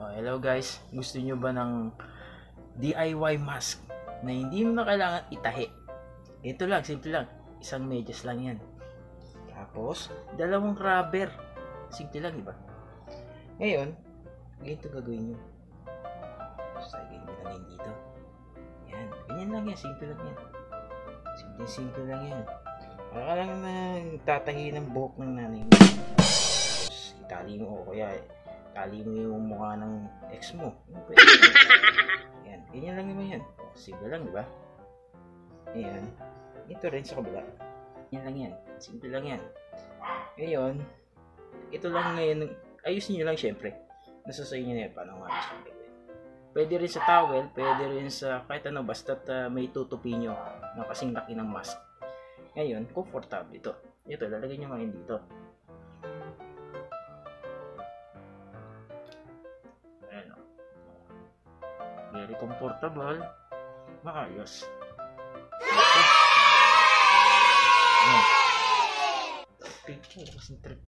Hello guys, gusto nyo ba ng DIY mask na hindi mo na kailangan itahi? Ito lang, simple lang, isang medyas lang yan, tapos dalawang rubber, simple lang, diba? Ngayon, ganito gagawin nyo. Basta gawin nyo lang dito, yan, ganyan lang yan, simple lang yan, simple lang yan. Para lang nagtatahi ng buhok ng nanay mo. Tapos itali mo, o kaya itali mo yung mukha ng ex mo. Yan, ganyan lang naman yan. Simple lang, di ba? Ayan. Ito rin sa kabila. Yan lang yan. Simple lang yan. Ngayon, ito lang ngayon. Ayusin nyo lang syempre. Nasa sa inyo na yan. Paano nga ayusin nyo? Pwede rin sa towel, pwede rin sa kahit ano. Basta't may tutupi nyo na kasing laki ng mask. Ngayon, comfortable ito. Ito, lalagay nyo ngayon dito. Ayan o. Very comfortable. Makayos. Ayan. Picture, kasing trip.